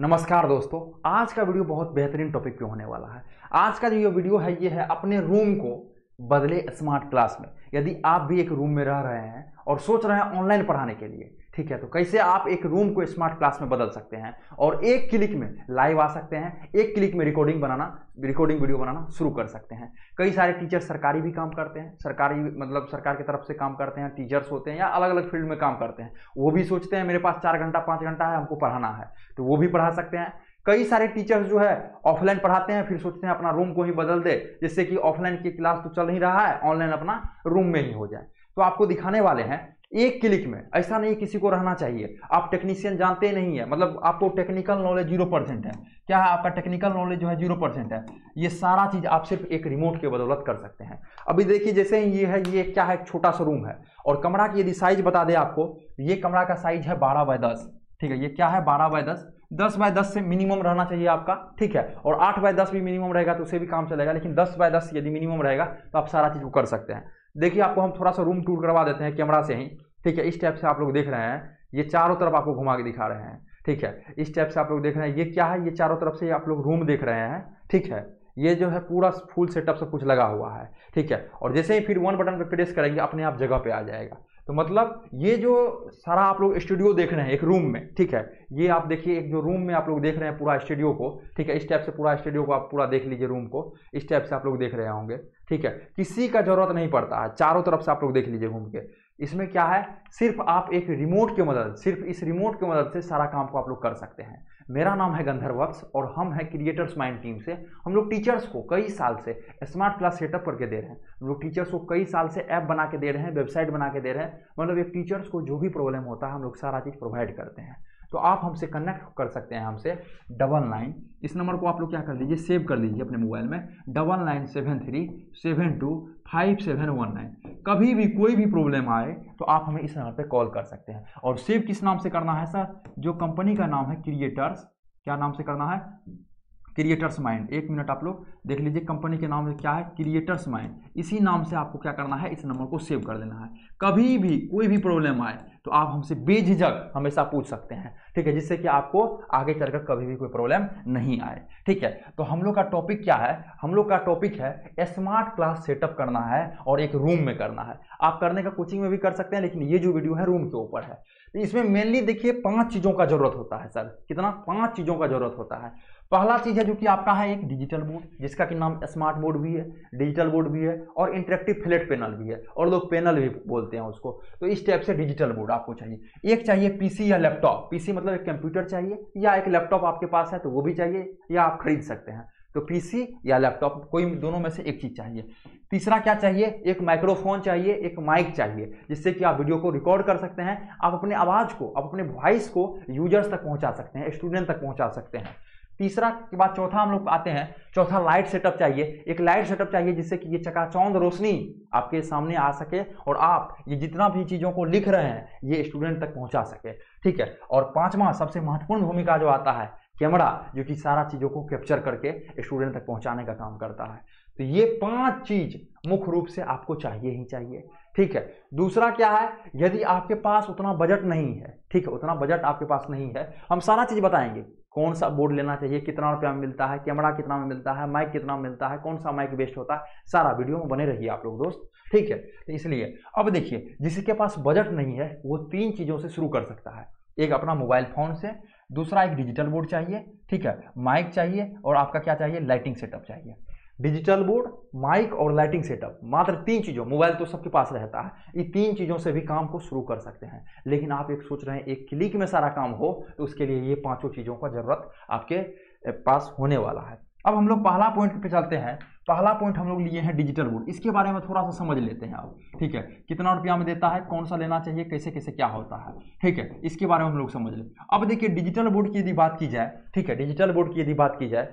नमस्कार दोस्तों, आज का वीडियो बहुत बेहतरीन टॉपिक पे होने वाला है। आज का जो ये वीडियो है ये है अपने रूम को बदले स्मार्ट क्लास में। यदि आप भी एक रूम में रह रहे हैं और सोच रहे हैं ऑनलाइन पढ़ाने के लिए, ठीक है, तो कैसे आप एक रूम को स्मार्ट क्लास में बदल सकते हैं और एक क्लिक में लाइव आ सकते हैं, एक क्लिक में रिकॉर्डिंग वीडियो बनाना शुरू कर सकते हैं। कई सारे टीचर सरकारी भी काम करते हैं, सरकारी मतलब सरकार की तरफ से काम करते हैं, टीचर्स होते हैं या अलग अलग फील्ड में काम करते हैं। वो भी सोचते हैं मेरे पास 4 घंटा 5 घंटा है, हमको पढ़ाना है, तो वो भी पढ़ा सकते हैं। कई सारे टीचर्स जो है ऑफलाइन पढ़ाते हैं, फिर सोचते हैं अपना रूम को ही बदल दे, जिससे कि ऑफलाइन की क्लास तो चल नहीं रहा है, ऑनलाइन अपना रूम में ही हो जाए। तो आपको दिखाने वाले हैं एक क्लिक में। ऐसा नहीं किसी को रहना चाहिए आप टेक्नीशियन जानते नहीं है, मतलब आपको टेक्निकल नॉलेज 0% है। क्या है आपका टेक्निकल नॉलेज जो है 0% है। ये सारा चीज़ आप सिर्फ एक रिमोट के बदौलत कर सकते हैं। अभी देखिए जैसे ये क्या है, एक छोटा सा रूम है और कमरा की यदि साइज बता दें आपको, ये कमरा का साइज है 12 बाय 10, ठीक है। ये क्या है 12 बाय 10, 10 बाय 10 से मिनिमम रहना चाहिए आपका, ठीक है। और 8 बाय 10 भी मिनिमम रहेगा तो उसे भी काम चलेगा, लेकिन 10 बाय 10 यदि मिनिमम रहेगा तो आप सारा चीज़ को कर सकते हैं। देखिए आपको हम थोड़ा सा रूम टूर करवा देते हैं कैमरा से ही, ठीक है। इस टाइप से आप लोग देख रहे हैं, ये चारों तरफ आपको घुमा के दिखा रहे हैं, ठीक है। इस टाइप से आप लोग देख रहे हैं, ये क्या है, ये चारों तरफ से आप लोग रूम देख रहे हैं, ठीक है। ये जो है पूरा फुल सेटअप से कुछ लगा हुआ है, ठीक है। और जैसे ही फिर 1 बटन पर प्रेस करेंगे अपने आप जगह पे आ जाएगा। तो मतलब ये जो सारा आप लोग स्टूडियो देख रहे हैं एक रूम में, ठीक है, ये आप देखिए एक जो रूम में आप लोग देख रहे हैं पूरा स्टूडियो को, ठीक है। इस टाइप से पूरा स्टूडियो को आप पूरा देख लीजिए, रूम को इस टाइप से आप लोग देख रहे होंगे, ठीक है। किसी का जरूरत नहीं पड़ता है, चारों तरफ से आप लोग देख लीजिए घूम के। इसमें क्या है, सिर्फ आप एक रिमोट के मदद, सिर्फ इस रिमोट के मदद से सारा काम को आप लोग कर सकते हैं। मेरा नाम है गंधर्व वत्स और हम हैं क्रिएटर्स माइंड टीम से। हम लोग टीचर्स को कई साल से स्मार्ट क्लास सेटअप करके दे रहे हैं, हम लोग टीचर्स को कई साल से ऐप बना के दे रहे हैं, वेबसाइट बना के दे रहे हैं। मतलब एक टीचर्स को जो भी प्रॉब्लम होता है हम लोग सारा चीज़ प्रोवाइड करते हैं। तो आप हमसे कनेक्ट कर सकते हैं, हमसे 99 इस नंबर को आप लोग क्या कर लीजिए, सेव कर लीजिए अपने मोबाइल में, 9973725719। कभी भी कोई भी प्रॉब्लम आए तो आप हमें इस नंबर पे कॉल कर सकते हैं। और सेव किस नाम से करना है सर, जो कंपनी का नाम है क्रिएटर्स, क्या नाम से करना है, क्रिएटर्स माइंड। एक मिनट आप लोग देख लीजिए कंपनी के नाम क्या है, क्रिएटर्स माइंड, इसी नाम से आपको क्या करना है, इस नंबर को सेव कर लेना है। कभी भी कोई भी प्रॉब्लम आए तो आप हमसे बेझिझक हमेशा पूछ सकते हैं, ठीक है, जिससे कि आपको आगे चलकर कभी भी कोई प्रॉब्लम नहीं आए, ठीक है। तो हम लोग का टॉपिक क्या है, हम लोग का टॉपिक है स्मार्ट क्लास सेटअप करना है और एक रूम में करना है। आप करने का कोचिंग में भी कर सकते हैं, लेकिन ये जो वीडियो है रूम के ऊपर है। तो इसमें मेनली देखिए 5 चीज़ों का जरूरत होता है सर, कितना, 5 चीज़ों का जरूरत होता है। पहला चीज़ है जो कि आपका है एक डिजिटल बोर्ड, जिसका कि नाम स्मार्ट बोर्ड भी है, डिजिटल बोर्ड भी है और इंटरेक्टिव फ्लैट पैनल भी है, और लोग पैनल भी बोलते हैं उसको। तो इस टाइप से डिजिटल बोर्ड आपको चाहिए। एक चाहिए पीसी या लैपटॉप, पीसी मतलब एक कंप्यूटर चाहिए, या एक लैपटॉप आपके पास है तो वो भी चाहिए, या आप खरीद सकते हैं। तो पीसी या लैपटॉप कोई दोनों में से एक चीज़ चाहिए। तीसरा क्या चाहिए, एक माइक्रोफोन चाहिए, एक माइक चाहिए, जिससे कि आप वीडियो को रिकॉर्ड कर सकते हैं, आप अपने आवाज़ को, आप अपने वॉइस को यूजर्स तक पहुंचा सकते हैं, स्टूडेंट तक पहुंचा सकते हैं। तीसरा के बाद चौथा हम लोग आते हैं, चौथा लाइट सेटअप चाहिए, एक लाइट सेटअप चाहिए जिससे कि ये चकाचौंध रोशनी आपके सामने आ सके और आप ये जितना भी चीज़ों को लिख रहे हैं ये स्टूडेंट तक पहुँचा सके, ठीक है। और 5वां सबसे महत्वपूर्ण भूमिका जो आता है कैमरा, जो कि सारा चीज़ों को कैप्चर करके स्टूडेंट तक पहुंचाने का काम करता है। तो ये 5 चीज़ मुख्य रूप से आपको चाहिए ही चाहिए, ठीक है। दूसरा क्या है, यदि आपके पास उतना बजट नहीं है, ठीक है, उतना बजट आपके पास नहीं है, हम सारा चीज़ बताएंगे कौन सा बोर्ड लेना चाहिए, कितना रुपया में मिलता है, कैमरा कितना में मिलता है, माइक कितना में मिलता है, कौन सा माइक बेस्ट होता है, सारा वीडियो में बने रहिए आप लोग दोस्त, ठीक है। तो इसलिए अब देखिए जिसके पास बजट नहीं है वो 3 चीज़ों से शुरू कर सकता है, एक अपना मोबाइल फ़ोन से, दूसरा एक डिजिटल बोर्ड चाहिए, ठीक है, माइक चाहिए, और आपका क्या चाहिए, लाइटिंग सेटअप चाहिए। डिजिटल बोर्ड, माइक और लाइटिंग सेटअप, मात्र 3 चीज़ों, मोबाइल तो सबके पास रहता है, ये 3 चीज़ों से भी काम को शुरू कर सकते हैं। लेकिन आप एक सोच रहे हैं एक क्लिक में सारा काम हो, तो उसके लिए ये 5 चीज़ों का ज़रूरत आपके पास होने वाला है। अब हम लोग पहला पॉइंट पे चलते हैं। पहला पॉइंट हम लोग लिए हैं डिजिटल बोर्ड, इसके बारे में थोड़ा सा समझ लेते हैं आप, ठीक है, कितना रुपया में देता है, कौन सा लेना चाहिए, कैसे कैसे क्या होता है, ठीक है, इसके बारे में हम लोग समझ लें। अब देखिए डिजिटल बोर्ड की यदि बात की जाए, ठीक है, डिजिटल बोर्ड की यदि बात की जाए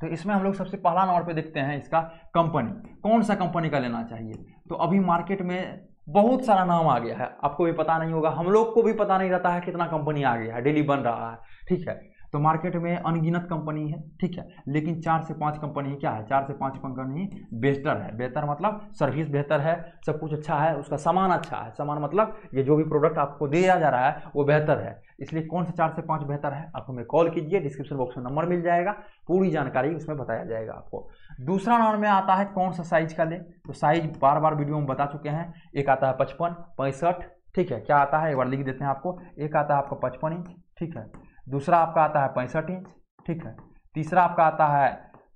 तो इसमें हम लोग सबसे पहला नंबर पर देखते हैं इसका कंपनी, कौन सा कंपनी का लेना चाहिए। तो अभी मार्केट में बहुत सारा नाम आ गया है, आपको भी पता नहीं होगा, हम लोग को भी पता नहीं रहता है कितना कंपनी आ गया है, डेली बन रहा है, ठीक है। तो मार्केट में अनगिनत कंपनी है, ठीक है, लेकिन 4 से 5 कंपनी क्या है, 4 से 5 कंपनी बेहतर है। बेहतर मतलब सर्विस बेहतर है, सब कुछ अच्छा है, उसका सामान अच्छा है। सामान मतलब ये जो भी प्रोडक्ट आपको दिया जा रहा है वो बेहतर है। इसलिए कौन से 4 से 5 बेहतर है, आप हमें कॉल कीजिए, डिस्क्रिप्शन बॉक्स में नंबर मिल जाएगा, पूरी जानकारी उसमें बताया जाएगा आपको। दूसरा नंबर में आता है कौन सा साइज का ले, तो साइज बार बार वीडियो में बता चुके हैं। एक आता है 55, 65, ठीक है, क्या आता है एक बार लिख देते हैं आपको। एक आता है आपका 55 इंच, ठीक है, दूसरा आपका आता है 65 इंच, ठीक है, तीसरा आपका आता है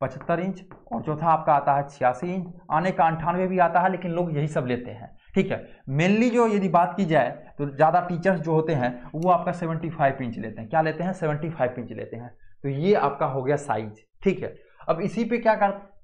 75 इंच, और चौथा आपका आता है 86 इंच। आने का 98 भी आता है, लेकिन लोग यही सब लेते हैं, ठीक है। मेनली जो यदि बात की जाए तो ज़्यादा टीचर्स जो होते हैं वो आपका 75 इंच लेते हैं। क्या लेते हैं, 75 इंच लेते हैं। तो ये आपका हो गया साइज, ठीक है। अब इसी पे क्या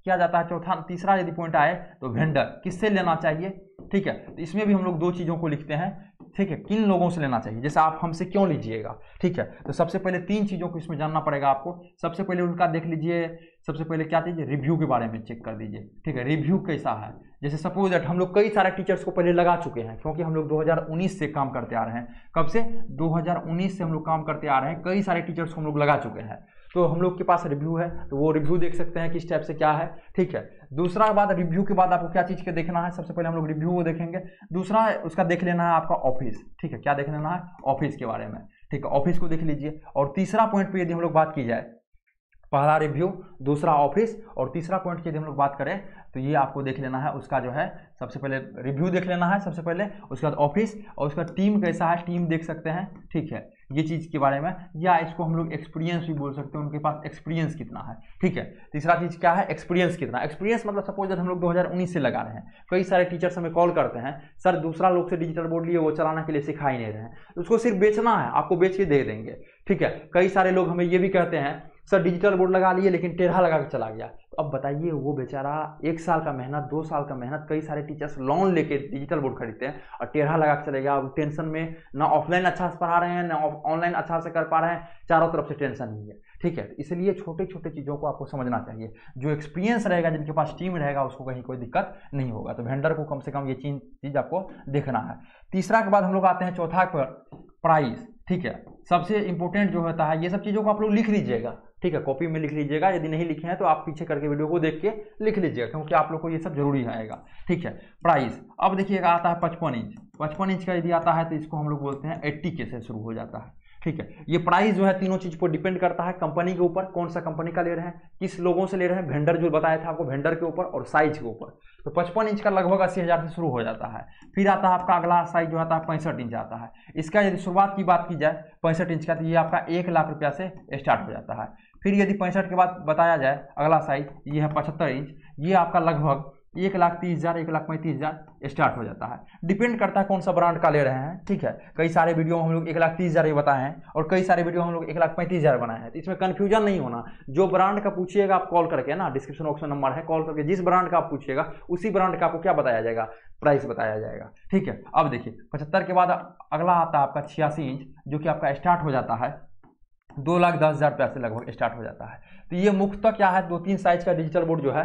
किया जाता है, चौथा तीसरा यदि पॉइंट आए तो वेंडर किससे लेना चाहिए, ठीक है। तो इसमें भी हम लोग 2 चीज़ों को लिखते हैं, ठीक है, किन लोगों से लेना चाहिए, जैसे आप हमसे क्यों लीजिएगा, ठीक है। तो सबसे पहले 3 चीज़ों को इसमें जानना पड़ेगा आपको। सबसे पहले उनका देख लीजिए, सबसे पहले क्या चीज़, रिव्यू के बारे में चेक कर दीजिए, ठीक है, रिव्यू कैसा है। जैसे सपोज दैट हम लोग कई सारे टीचर्स को पहले लगा चुके हैं, क्योंकि हम लोग 2019 से काम करते आ रहे हैं। कब से, 2019 से हम लोग काम करते आ रहे हैं। कई सारे टीचर्स को हम लोग लगा चुके हैं, तो हम लोग के पास रिव्यू है, तो वो रिव्यू देख सकते हैं किस टाइप से क्या है, ठीक है। दूसरा बात, रिव्यू के बाद आपको क्या चीज़ के देखना है, सबसे पहले हम लोग रिव्यू वो देखेंगे। दूसरा उसका देख लेना है आपका ऑफिस, ठीक है, क्या देख लेना है, ऑफिस के बारे में, ठीक है, ऑफिस को देख लीजिए। और तीसरा पॉइंट पे यदि हम लोग बात की जाए, पहला रिव्यू, दूसरा ऑफिस, और तीसरा पॉइंट की यदि हम लोग बात करें तो ये आपको देख लेना है उसका जो है, सबसे पहले रिव्यू देख लेना है सबसे पहले, उसके बाद ऑफिस, और उसका टीम कैसा है, टीम देख सकते हैं, ठीक है, ये चीज़ के बारे में, या इसको हम लोग एक्सपीरियंस भी बोल सकते हैं, उनके पास एक्सपीरियंस कितना है, ठीक है। तीसरा चीज़ क्या है, एक्सपीरियंस कितना, एक्सपीरियंस मतलब सपोज हम लोग 2019 से लगा रहे हैं। कई सारे टीचर्स हमें कॉल करते हैं, सर दूसरा लोग से डिजिटल बोर्ड लिए, वो चलाने के लिए सिखा ही नहीं रहे हैं, उसको सिर्फ बेचना है, आपको बेच के दे देंगे, ठीक है। कई सारे लोग हमें ये भी कहते हैं, सर डिजिटल बोर्ड लगा लिए लेकिन टेढ़ा लगा के चला गया। तो अब बताइए, वो बेचारा 1 साल का मेहनत, 2 साल का मेहनत, कई सारे टीचर्स लोन लेके डिजिटल बोर्ड खरीदते हैं और टेढ़ा लगा के चले गया। अब टेंशन में ना ऑफलाइन अच्छा से पढ़ा रहे हैं, ना ऑनलाइन अच्छा से कर पा रहे हैं, चारों तरफ से टेंशन ही है, ठीक है। इसलिए छोटे छोटे चीज़ों को आपको समझना चाहिए। जो एक्सपीरियंस रहेगा, जिनके पास टीम रहेगा, उसको कहीं कोई दिक्कत नहीं होगा। तो वेंडर को कम से कम ये चीज़ आपको देखना है। तीसरा के बाद हम लोग आते हैं चौथा पर, प्राइस, ठीक है। सबसे इंपॉर्टेंट जो होता है, ये सब चीज़ों को आप लोग लिख लीजिएगा, ठीक है, कॉपी में लिख लीजिएगा। यदि नहीं लिखे हैं तो आप पीछे करके वीडियो को देख के लिख लीजिएगा, क्योंकि आप लोग को ये सब जरूरी आएगा, ठीक है। प्राइस, अब देखिएगा आता है 55 इंच, 55 इंच का यदि आता है तो इसको हम लोग बोलते हैं 80K से शुरू हो जाता है, ठीक है। ये प्राइस जो है तीनों चीज़ पर डिपेंड करता है, कंपनी के ऊपर, कौन सा कंपनी का ले रहे हैं, किस लोगों से ले रहे हैं, वेंडर जो बताया था आपको, वेंडर के ऊपर, और साइज के ऊपर। तो 55 इंच का लगभग 80,000 से शुरू हो जाता है। फिर आता है आपका अगला साइज जो आता है 65 इंच आता है। इसका यदि शुरुआत की बात की जाए 65 इंच का, तो ये आपका 1 लाख रुपया से स्टार्ट हो जाता है। फिर यदि 65 के बाद बताया जाए अगला साइज, ये है 75 इंच, ये आपका लगभग 1,30,000, 1,35,000 स्टार्ट हो जाता है। डिपेंड करता है कौन सा ब्रांड का ले रहे हैं, ठीक है। कई सारे वीडियो हम लोग 1,30,000 ही बताए हैं, और कई सारे वीडियो हम लोग 1,35,000 बनाए हैं। तो इसमें कन्फ्यूजन नहीं होना, जो ब्रांड का पूछिएगा आप कॉल करके ना, डिस्क्रिप्शन बॉक्स में नंबर है, कॉल करके जिस ब्रांड का आप पूछिएगा उसी ब्रांड का आपको क्या बताया जाएगा, प्राइस बताया जाएगा, ठीक है। अब देखिए 75 के बाद अगला आता है आपका 86 इंच, जो कि आपका स्टार्ट हो जाता है 2,10,000 रुपया से लगभग स्टार्ट हो जाता है। तो ये मुख्यतः क्या है, 2-3 साइज का डिजिटल बोर्ड जो है,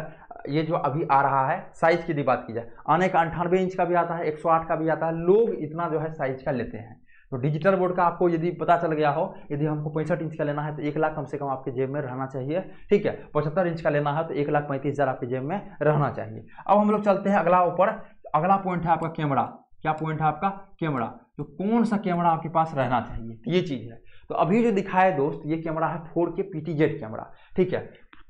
ये जो अभी आ रहा है। साइज की यदि बात की जाए, आने का 98 इंच का भी आता है, 108 का भी आता है, लोग इतना जो है साइज का लेते हैं। तो डिजिटल बोर्ड का आपको यदि पता चल गया हो, यदि हमको 65 इंच का लेना है तो 1 लाख कम से कम आपके जेब में रहना चाहिए, ठीक है। 75 इंच का लेना है तो 1,35,000 आपके जेब में रहना चाहिए। अब हम लोग चलते हैं अगला ऊपर, अगला पॉइंट है आपका कैमरा। क्या पॉइंट है आपका, कैमरा। तो कौन सा कैमरा आपके पास रहना चाहिए, ये चीज़ है। तो अभी जो दिखाए दोस्त, ये कैमरा है 4K PTZ कैमरा, ठीक है।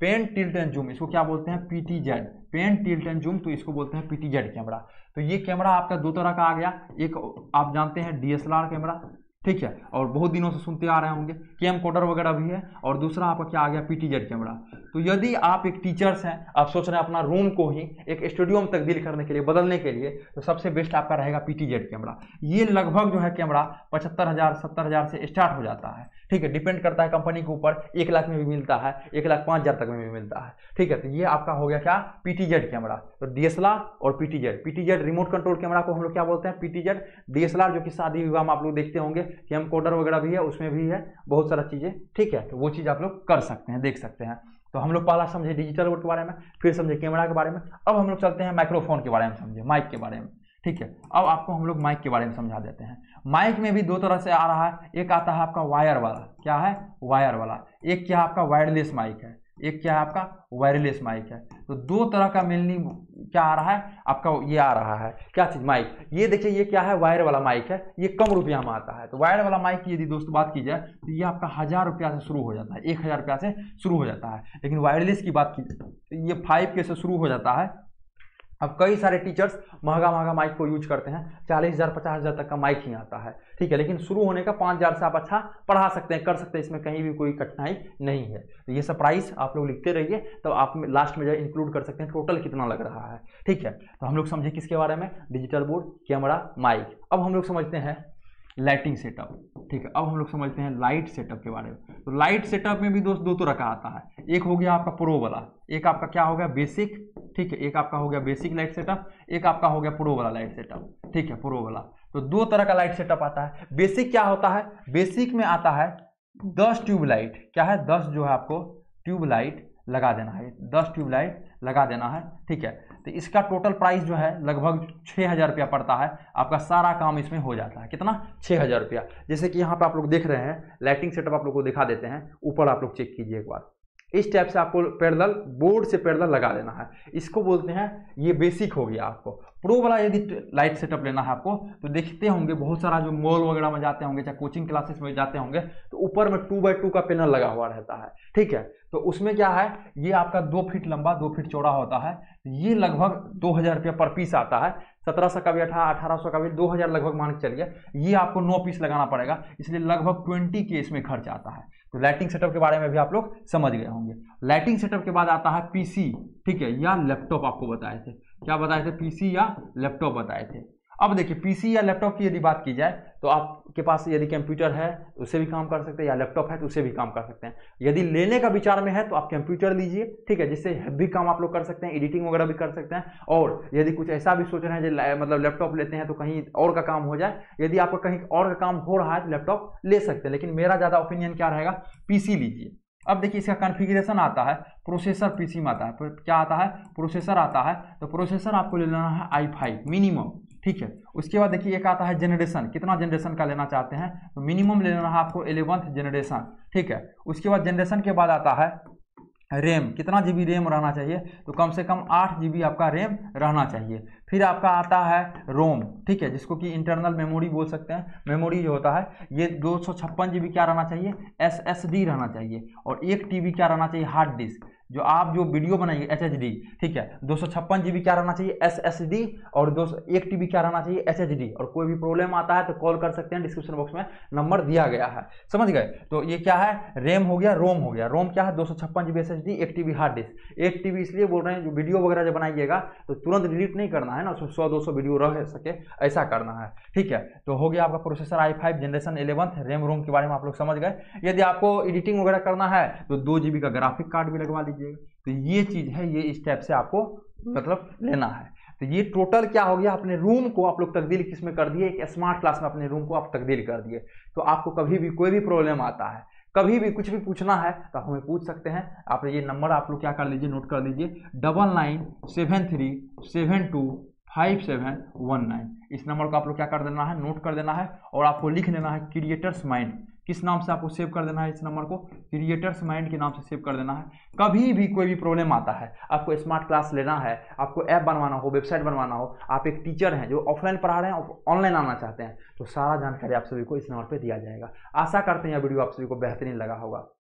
पेन टिल्ट एंड जूम, इसको क्या बोलते हैं, PTZ, pan tilt and zoom, तो इसको बोलते हैं PTZ कैमरा। तो ये कैमरा आपका 2 तरह का आ गया। एक आप जानते हैं DSLR कैमरा, ठीक है, और बहुत दिनों से सुनते आ रहे होंगे, कैमकोडर वगैरह भी है, और दूसरा आपका क्या आ गया, PTZ कैमरा। तो यदि आप एक टीचर्स हैं, आप सोच रहे हैं अपना रूम को ही एक स्टूडियो में तब्दील करने के लिए, बदलने के लिए, तो सबसे बेस्ट आपका रहेगा PTZ कैमरा। ये लगभग जो है कैमरा 75,000, 70,000 से स्टार्ट हो जाता है, ठीक है। डिपेंड करता है कंपनी के ऊपर, 1 लाख में भी मिलता है, 1,05,000 तक में भी मिलता है, ठीक है। तो ये आपका हो गया क्या, PTZ कैमरा। तो DSLR और PTZ, PTZ remote control camera को हम लोग क्या बोलते हैं, PTZ। DSLR जो कि शादी विवाह में आप लोग देखते होंगे, कैमकोडर वगैरह भी है, उसमें भी है बहुत सारा चीज़ें, ठीक है। तो वो चीज़ आप लोग कर सकते हैं, देख सकते हैं। तो हम लोग पहला समझे डिजिटल बोर्ड के बारे में, फिर समझे कैमरा के बारे में। अब हम लोग चलते हैं माइक्रोफोन के बारे में, समझे माइक के बारे में, ठीक है। अब आपको हम लोग माइक के बारे में समझा देते हैं। माइक में भी दो तरह से आ रहा है, एक आता है आपका वायर वाला, क्या है वायर वाला, एक क्या आपका वायरलेस माइक है, एक क्या है आपका वायरलेस माइक है। तो दो तरह का मेनली क्या आ रहा है आपका, ये आ रहा है क्या चीज़ माइक, ये देखिए ये क्या है वायर वाला माइक है, ये कम रुपया में आता है। तो वायर वाला माइक की यदि दोस्तों बात की जाए तो ये आपका 1000 रुपया से शुरू हो जाता है, 1000 रुपया से शुरू हो जाता है। लेकिन वायरलेस की बात की जाए तो ये 5K से शुरू हो जाता है। अब कई सारे टीचर्स महंगा महंगा माइक को यूज करते हैं, 40,000 50,000 तक का माइक ही आता है, ठीक है। लेकिन शुरू होने का 5,000 से आप अच्छा पढ़ा सकते हैं, कर सकते हैं, इसमें कहीं भी कोई कठिनाई नहीं है। तो ये सब प्राइस आप लोग लिखते रहिए, तो आप लास्ट में जो इंक्लूड कर सकते हैं टोटल कितना लग रहा है, ठीक है। तो हम लोग समझे किसके बारे में, डिजिटल बोर्ड, कैमरा, माइक। अब हम लोग समझते हैं लाइटिंग सेटअप, ठीक है। अब हम लोग समझते हैं लाइट सेटअप के बारे में। तो लाइट सेटअप में भी दोस्त दो तरह का आता है, एक हो गया आपका प्रो वाला, एक आपका क्या हो गया बेसिक, ठीक है। एक आपका हो गया बेसिक लाइट सेटअप, एक आपका हो गया प्रो वाला लाइट सेटअप, ठीक है प्रो वाला। तो दो तरह का लाइट सेटअप आता है। बेसिक क्या होता है, बेसिक में आता है 10 ट्यूबलाइट, क्या है 10 जो है आपको ट्यूबलाइट लगा देना है, 10 ट्यूबलाइट लगा देना है, ठीक है। तो इसका टोटल प्राइस जो है लगभग 6000 रुपया पड़ता है, आपका सारा काम इसमें हो जाता है। कितना 6000 रुपया। जैसे कि यहाँ पर आप लोग देख रहे हैं लाइटिंग सेटअप, आप लोग को दिखा देते हैं ऊपर, आप लोग चेक कीजिए एक बार। इस टाइप से आपको पैरेलल बोर्ड से पैरेलल लगा देना है, इसको बोलते हैं, ये बेसिक हो गया। आपको प्रो वाला यदि लाइट सेटअप लेना है आपको, तो देखते होंगे बहुत सारा जो मॉल वगैरह में जाते होंगे, चाहे कोचिंग क्लासेस में जाते होंगे, तो ऊपर में 2x2 का पैनल लगा हुआ रहता है, ठीक है। तो उसमें क्या है, ये आपका 2 फीट लंबा 2 फीट चौड़ा होता है। ये लगभग 2000 रुपया पर पीस आता है, 1700 का भी 1800 का भी 2000 लगभग मान के चलिए। ये आपको 9 पीस लगाना पड़ेगा, इसलिए लगभग 20K इसमें खर्च आता है। तो लाइटिंग सेटअप के बारे में भी आप लोग समझ गए होंगे। लाइटिंग सेटअप के बाद आता है पीसी, ठीक है, या लैपटॉप। आपको बताए थे, क्या बताए थे, पीसी या लैपटॉप बताए थे। अब देखिए पीसी या लैपटॉप की यदि बात की जाए तो आपके पास यदि कंप्यूटर है तो उससे भी काम कर सकते हैं, या लैपटॉप है तो उससे भी काम कर सकते हैं। यदि लेने का विचार में है तो आप कंप्यूटर लीजिए, ठीक है, जिससे भी काम आप लोग कर सकते हैं, एडिटिंग वगैरह भी कर सकते हैं। और यदि कुछ ऐसा भी सोच रहे हैं जो मतलब लैपटॉप लेते हैं तो कहीं और का काम हो जाए, यदि आपका कहीं और का काम हो रहा है तो लैपटॉप ले सकते हैं, लेकिन मेरा ज़्यादा ओपिनियन क्या रहेगा, पीसी लीजिए। अब देखिए इसका कॉन्फ़िगरेशन आता है, प्रोसेसर पीसी में आता है, क्या आता है प्रोसेसर आता है। तो प्रोसेसर आपको ले लेना है i5 मिनिमम, ठीक है। उसके बाद देखिए एक आता है जनरेशन, कितना जनरेशन का लेना चाहते हैं, तो मिनिमम लेना है आपको 11th जनरेशन, ठीक है। उसके बाद जनरेशन के बाद आता है रैम, कितना जीबी रैम रहना चाहिए, तो कम से कम 8 GB आपका रैम रहना चाहिए। फिर आपका आता है रोम, ठीक है, जिसको कि इंटरनल मेमोरी बोल सकते हैं, मेमोरी जो होता है ये 256 GB क्या रहना चाहिए, SSD रहना चाहिए। और 1 TB क्या रहना चाहिए, हार्ड डिस्क, जो आप जो वीडियो बनाइए HDD, ठीक है। 256 GB क्या रहना चाहिए, SSD, और 1 TB क्या रहना चाहिए, HDD। और कोई भी प्रॉब्लम आता है तो कॉल कर सकते हैं, डिस्क्रिप्शन बॉक्स में नंबर दिया गया है, समझ गए। तो ये क्या है, रैम हो गया, रोम हो गया। रोम क्या है, 256 GB SSD, 1 TB hard disk. 1 TB इसलिए बोल रहे हैं जो वीडियो वगैरह जो बनाइएगा तो तुरंत डिलीट नहीं करना है ना, 100-200 वीडियो रह सके ऐसा करना है, ठीक है। तो हो गया आपका processor i5 generation 11th, RAM ROM के बारे में आप लोग समझ गए। यदि आपको एडिटिंग वगैरह करना है तो 2 GB का ग्राफिक कार्ड भी लगवा लीजिएगा। तो ये चीज़ है, ये इस टाइप से आपको मतलब लेना है। तो ये टोटल क्या हो गया, अपने रूम को आप लोग तब्दील किस में कर दिए, एक स्मार्ट क्लास में अपने रूम को आप तब्दील कर दिए। तो आपको कभी भी कोई भी प्रॉब्लम आता है, कभी भी कुछ भी पूछना है तो आप हमें पूछ सकते हैं। आप ये नंबर आप लोग क्या कर लीजिए, नोट कर लीजिए, 9973725719। इस नंबर को आप लोग क्या कर देना है, नोट कर देना है। और आपको लिख लेना है क्रिएटर्स माइंड, किस नाम से आपको सेव कर देना है इस नंबर को, क्रिएटर्स माइंड के नाम से सेव कर देना है। कभी भी कोई भी प्रॉब्लम आता है, आपको स्मार्ट क्लास लेना है, आपको ऐप बनवाना हो, वेबसाइट बनवाना हो, आप एक टीचर हैं जो ऑफलाइन पढ़ा रहे हैं, ऑनलाइन आना चाहते हैं, तो सारा जानकारी आप सभी को इस नंबर पर दिया जाएगा। आशा करते हैं यह वीडियो आप सभी को बेहतरीन लगा होगा।